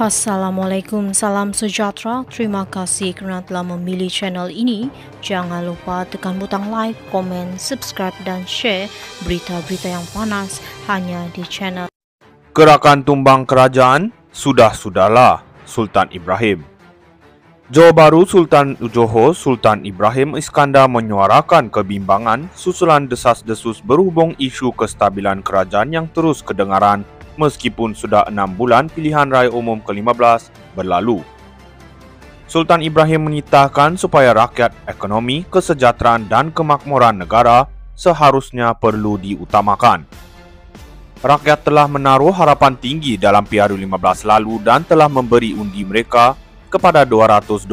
Assalamualaikum, salam sejahtera. Terima kasih karena telah memilih channel ini. Jangan lupa tekan butang like, komen, subscribe, dan share berita-berita yang panas hanya di channel. Gerakan tumbang kerajaan, sudah-sudahlah, Sultan Ibrahim. Johor Bahru, Sultan Johor Sultan Ibrahim Iskandar menyuarakan kebimbangan susulan desas-desus berhubung isu kestabilan kerajaan yang terus kedengaran. Meskipun sudah 6 bulan pilihan raya umum ke-15 berlalu, Sultan Ibrahim menitahkan supaya rakyat, ekonomi, kesejahteraan dan kemakmuran negara seharusnya perlu diutamakan. Rakyat telah menaruh harapan tinggi dalam PRU 15 lalu dan telah memberi undi mereka kepada 222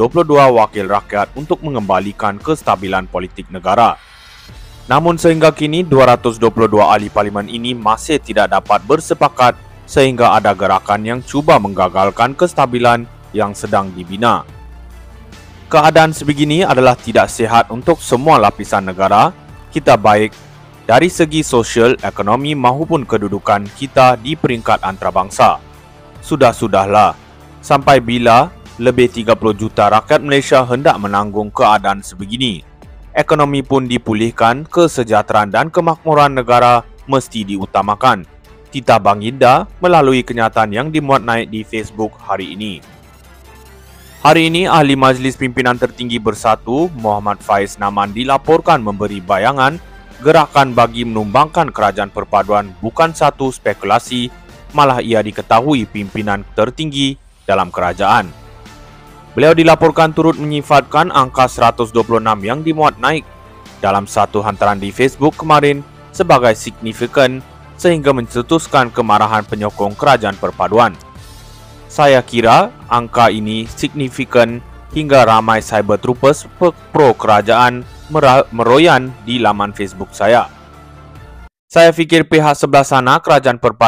wakil rakyat untuk mengembalikan kestabilan politik negara. Namun sehingga kini 222 ahli parlimen ini masih tidak dapat bersepakat sehingga ada gerakan yang cuba menggagalkan kestabilan yang sedang dibina. Keadaan sebegini adalah tidak sihat untuk semua lapisan negara kita, baik dari segi sosial, ekonomi maupun kedudukan kita di peringkat antarabangsa. Sudah-sudahlah, sampai bila lebih 30 juta rakyat Malaysia hendak menanggung keadaan sebegini. Ekonomi pun dipulihkan, kesejahteraan dan kemakmuran negara mesti diutamakan, titah Baginda melalui kenyataan yang dimuat naik di Facebook hari ini. Hari ini, Ahli Majlis Pimpinan Tertinggi Bersatu, Muhammad Faiz Naman dilaporkan memberi bayangan gerakan bagi menumbangkan kerajaan perpaduan bukan satu spekulasi, malah ia diketahui pimpinan tertinggi dalam kerajaan. Beliau dilaporkan turut menyifatkan angka 126 yang dimuat naik dalam satu hantaran di Facebook kemarin sebagai signifikan sehingga mencetuskan kemarahan penyokong kerajaan perpaduan. Saya kira angka ini signifikan hingga ramai cyber troopers pro kerajaan meroyan di laman Facebook saya. Saya fikir pihak sebelah sana kerajaan perpaduan